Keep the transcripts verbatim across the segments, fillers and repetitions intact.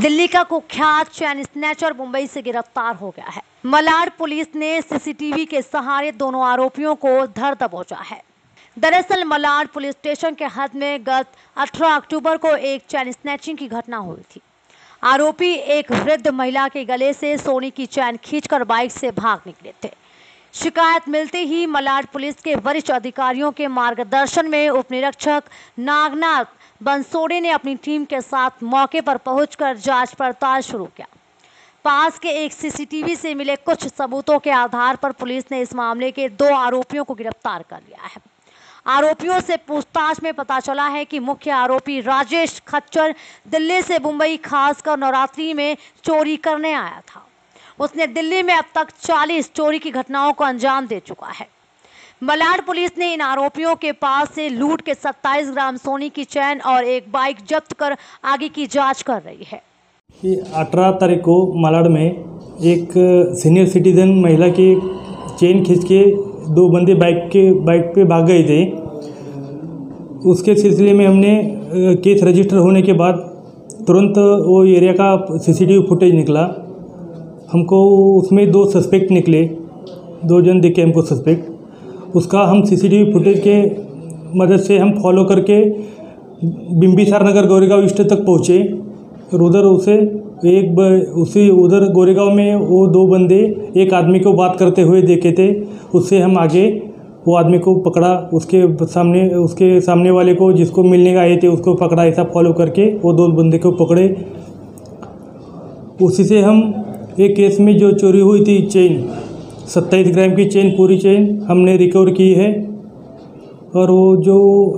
दिल्ली का कुख्यात चैन स्नैचर मुंबई से गिरफ्तार हो गया है। मलाड पुलिस ने सीसीटीवी के सहारे दोनों आरोपियों को धर दबोचा है। दरअसल मलाड पुलिस स्टेशन के हद में गत अठारह अक्टूबर को एक चैन स्नैचिंग की घटना हुई थी। आरोपी एक वृद्ध महिला के गले से सोने की चैन खींचकर बाइक से भाग निकले थे। शिकायत मिलते ही मलाड पुलिस के वरिष्ठ अधिकारियों के मार्गदर्शन में उप निरीक्षक नागनाथ बनसोडे ने अपनी टीम के साथ मौके पर पहुंचकर जांच पड़ताल शुरू किया। पास के एक सीसीटीवी से मिले कुछ सबूतों के आधार पर पुलिस ने इस मामले के दो आरोपियों को गिरफ्तार कर लिया है। आरोपियों से पूछताछ में पता चला है कि मुख्य आरोपी राजेश खच्चर दिल्ली से मुंबई खासकर नवरात्रि में चोरी करने आया था। उसने दिल्ली में अब तक चालीस चोरी की घटनाओं को अंजाम दे चुका है। मलाड पुलिस ने इन आरोपियों के पास से लूट के सत्ताईस ग्राम सोने की चैन और एक बाइक जब्त कर आगे की जांच कर रही है। अठारह तारीख को मलाड में एक सीनियर सिटीजन महिला की चेन खींच के दो बंदे बाइक के बाइक पे भाग गए थे। उसके सिलसिले में हमने केस रजिस्टर होने के बाद तुरंत वो एरिया का सीसीटीवी फुटेज निकला। हमको उसमें दो सस्पेक्ट निकले, दो जन दिखे हमको सस्पेक्ट। उसका हम सीसीटीवी फुटेज के मदद से हम फॉलो करके बिम्बिसार नगर गोरेगाँव ईस्ट तक पहुँचे। और उधर उसे एक उसी उधर गोरेगाँव में वो दो बंदे एक आदमी को बात करते हुए देखे थे। उससे हम आगे वो आदमी को पकड़ा, उसके सामने उसके सामने वाले को जिसको मिलने आए थे उसको पकड़ा। ऐसा फॉलो करके वो दो बंदे को पकड़े। उसी से हम एक केस में जो चोरी हुई थी चेन सत्ताईस ग्राम की चेन पूरी चेन हमने रिकवर की है। और वो जो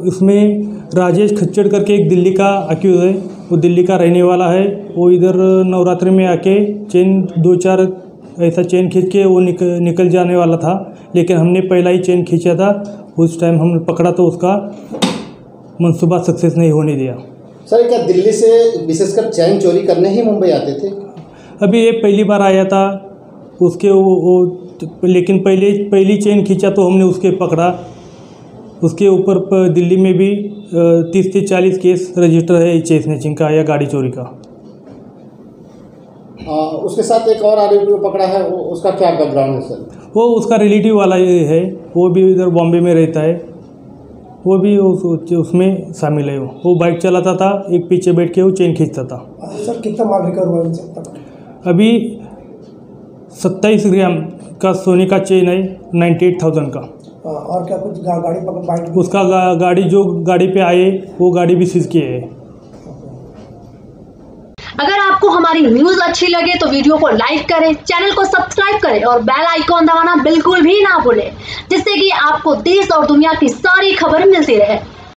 इसमें राजेश खच्चर करके एक दिल्ली का अक्यूज है, वो दिल्ली का रहने वाला है। वो इधर नवरात्रि में आके चेन दो चार ऐसा चेन खींच के वो निक, निकल जाने वाला था, लेकिन हमने पहला ही चेन खींचा था। उस टाइम हमने पकड़ा तो उसका मंसूबा सक्सेस नहीं होने दिया। सर, क्या दिल्ली से विशेषकर चेन चोरी करने ही मुंबई आते थे? अभी ये पहली बार आया था उसके वो, वो लेकिन पहले पहली चेन खींचा तो हमने उसके पकड़ा। उसके ऊपर दिल्ली में भी तीस से चालीस केस रजिस्टर है चेन स्नैचिंग का या गाड़ी चोरी का। आ, उसके साथ एक और आरोपी को पकड़ा है, वो उसका क्या बैकग्राउंड है सर? वो उसका रिलेटिव वाला है, वो भी इधर बॉम्बे में रहता है। वो भी उस, उसमें शामिल है। वो वो बाइक चलाता था, एक पीछे बैठ के वो चेन खींचता था। सर, कितना माल रिकवर हुआ इनसे तक? अभी सत्ताईस ग्राम का सोने का चेन है, अट्ठानवे हज़ार का। और क्या कुछ गा, गाड़ी पर बाइक उसका गा, गाड़ी जो गाड़ी पे आए वो गाड़ी भी सीज की है। अगर आपको हमारी न्यूज अच्छी लगे तो वीडियो को लाइक करें, चैनल को सब्सक्राइब करें और बेल आइकॉन दबाना बिल्कुल भी ना भूलें, जिससे कि आपको देश और दुनिया की सारी खबर मिलती रहे।